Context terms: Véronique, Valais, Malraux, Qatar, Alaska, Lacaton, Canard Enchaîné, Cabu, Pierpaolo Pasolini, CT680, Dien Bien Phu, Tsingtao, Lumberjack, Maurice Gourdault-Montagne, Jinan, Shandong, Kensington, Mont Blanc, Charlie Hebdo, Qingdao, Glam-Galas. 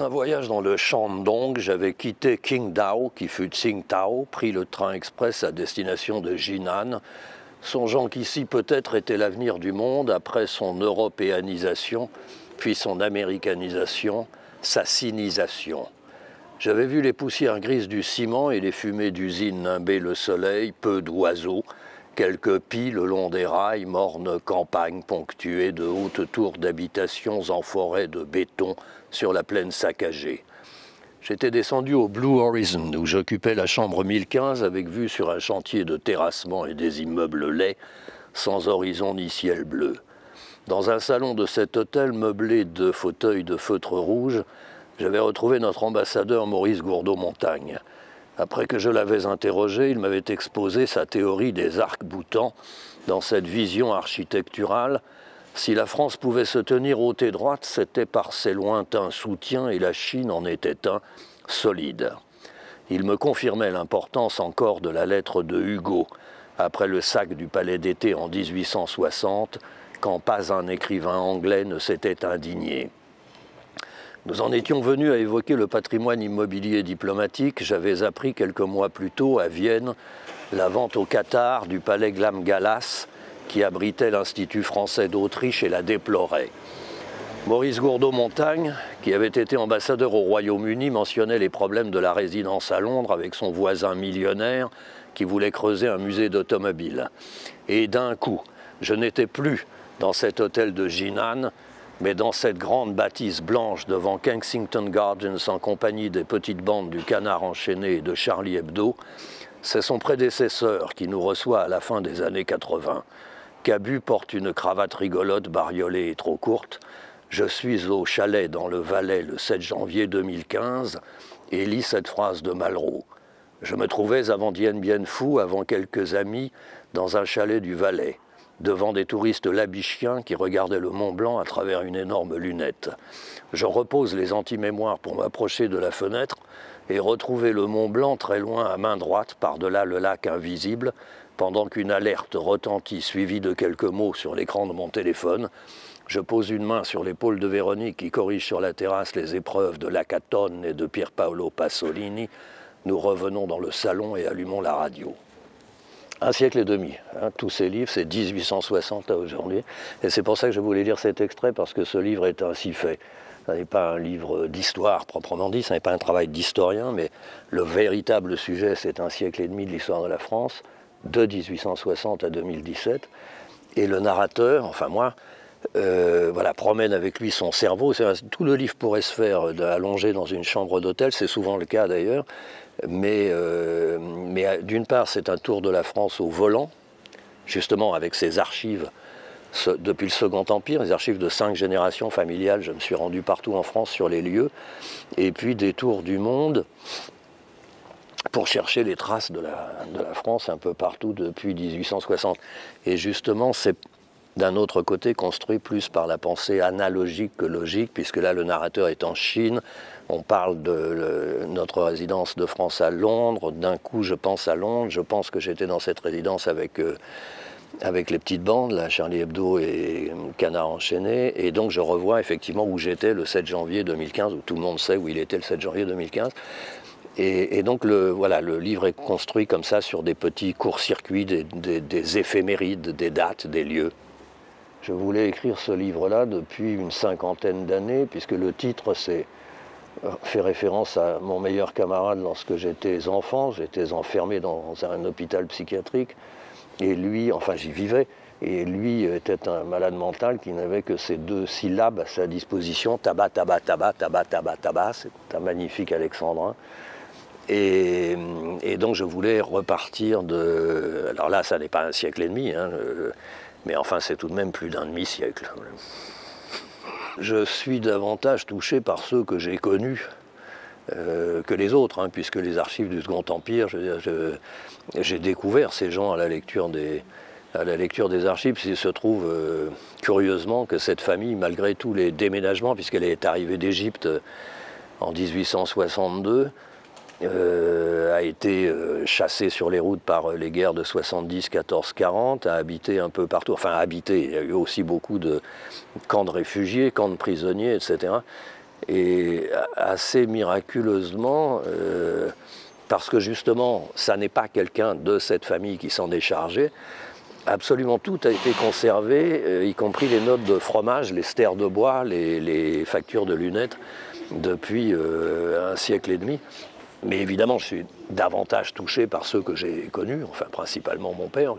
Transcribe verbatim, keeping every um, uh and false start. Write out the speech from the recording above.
Après un voyage dans le Shandong, j'avais quitté Qingdao, qui fut Tsingtao, pris le train express à destination de Jinan, songeant qu'ici peut-être était l'avenir du monde après son européanisation, puis son américanisation, sa sinisation. J'avais vu les poussières grises du ciment et les fumées d'usines nimber le soleil, peu d'oiseaux, quelques pies le long des rails, mornes campagnes ponctuées de hautes tours d'habitations en forêt de béton sur la plaine saccagée. J'étais descendu au Blue Horizon, où j'occupais la chambre mille quinze avec vue sur un chantier de terrassement et des immeubles laids, sans horizon ni ciel bleu. Dans un salon de cet hôtel meublé de fauteuils de feutre rouge, j'avais retrouvé notre ambassadeur Maurice Gourdault-Montagne. Après que je l'avais interrogé, il m'avait exposé sa théorie des arcs-boutants dans cette vision architecturale. Si la France pouvait se tenir haute et droite, c'était par ses lointains soutiens et la Chine en était un, solide. Il me confirmait l'importance encore de la lettre de Hugo, après le sac du Palais d'été en mille huit cent soixante, quand pas un écrivain anglais ne s'était indigné. Nous en étions venus à évoquer le patrimoine immobilier diplomatique. J'avais appris quelques mois plus tôt à Vienne la vente au Qatar du palais Glam-Galas qui abritait l'Institut français d'Autriche et la déplorait. Maurice Gourdault-Montagne, qui avait été ambassadeur au Royaume-Uni, mentionnait les problèmes de la résidence à Londres avec son voisin millionnaire qui voulait creuser un musée d'automobile. Et d'un coup, je n'étais plus dans cet hôtel de Jinan, mais dans cette grande bâtisse blanche devant Kensington Gardens en compagnie des petites bandes du Canard Enchaîné et de Charlie Hebdo, c'est son prédécesseur qui nous reçoit à la fin des années quatre-vingt. Cabu porte une cravate rigolote, bariolée et trop courte. Je suis au chalet dans le Valais le sept janvier deux mille quinze et lis cette phrase de Malraux. Je me trouvais avant Dien Bien Phu, avant quelques amis, dans un chalet du Valais, devant des touristes labichiens qui regardaient le Mont Blanc à travers une énorme lunette. Je repose les anti-mémoires pour m'approcher de la fenêtre et retrouver le Mont Blanc très loin à main droite, par-delà le lac invisible, pendant qu'une alerte retentit suivie de quelques mots sur l'écran de mon téléphone. Je pose une main sur l'épaule de Véronique qui corrige sur la terrasse les épreuves de Lacaton et de Pierpaolo Pasolini. Nous revenons dans le salon et allumons la radio. Un siècle et demi, hein, tous ces livres, c'est mille huit cent soixante à aujourd'hui. Et c'est pour ça que je voulais lire cet extrait, parce que ce livre est ainsi fait. Ce n'est pas un livre d'histoire proprement dit, ce n'est pas un travail d'historien, mais le véritable sujet, c'est un siècle et demi de l'histoire de la France, de mille huit cent soixante à deux mille dix-sept. Et le narrateur, enfin moi, euh, voilà, promène avec lui son cerveau. Un, tout le livre pourrait se faire allongé dans une chambre d'hôtel, c'est souvent le cas d'ailleurs. Mais, euh, mais d'une part, c'est un tour de la France au volant, justement avec ses archives ce, depuis le Second Empire, les archives de cinq générations familiales. Je me suis rendu partout en France sur les lieux. Et puis des tours du monde pour chercher les traces de la, de la France un peu partout depuis mille huit cent soixante. Et justement, c'est d'un autre côté construit plus par la pensée analogique que logique, puisque là, le narrateur est en Chine. On parle de le, notre résidence de France à Londres. D'un coup, je pense à Londres. Je pense que j'étais dans cette résidence avec, euh, avec les petites bandes, là, Charlie Hebdo et Canard Enchaîné. Et donc, je revois effectivement où j'étais le sept janvier deux mille quinze, où tout le monde sait où il était le sept janvier deux mille quinze. Et, et donc, le, voilà, le livre est construit comme ça sur des petits courts-circuits, des, des, des éphémérides, des dates, des lieux. Je voulais écrire ce livre-là depuis une cinquantaine d'années, puisque le titre, c'est... fait référence à mon meilleur camarade lorsque j'étais enfant. J'étais enfermé dans un hôpital psychiatrique et lui, enfin j'y vivais, et lui était un malade mental qui n'avait que ces deux syllabes à sa disposition, tabac, tabac, tabac, tabac, tabac, tabac, c'est un magnifique alexandrin. Et, et donc je voulais repartir de... Alors là, ça n'est pas un siècle et demi, hein, mais enfin c'est tout de même plus d'un demi-siècle. Je suis davantage touché par ceux que j'ai connus euh, que les autres, hein, puisque les archives du Second Empire, j'ai découvert ces gens à la lecture des, à la lecture des archives. Il se trouve euh, curieusement que cette famille, malgré tous les déménagements, puisqu'elle est arrivée d'Égypte en mille huit cent soixante-deux, Euh, a été euh, chassé sur les routes par euh, les guerres de soixante-dix, quatorze, quarante, a habité un peu partout, enfin habité, il y a eu aussi beaucoup de camps de réfugiés, camps de prisonniers, et cetera. et assez miraculeusement, euh, parce que justement, ça n'est pas quelqu'un de cette famille qui s'en est chargé, absolument tout a été conservé, euh, y compris les notes de fromage, les stères de bois, les, les factures de lunettes, depuis euh, un siècle et demi. Mais évidemment, je suis davantage touché par ceux que j'ai connus, enfin principalement mon père.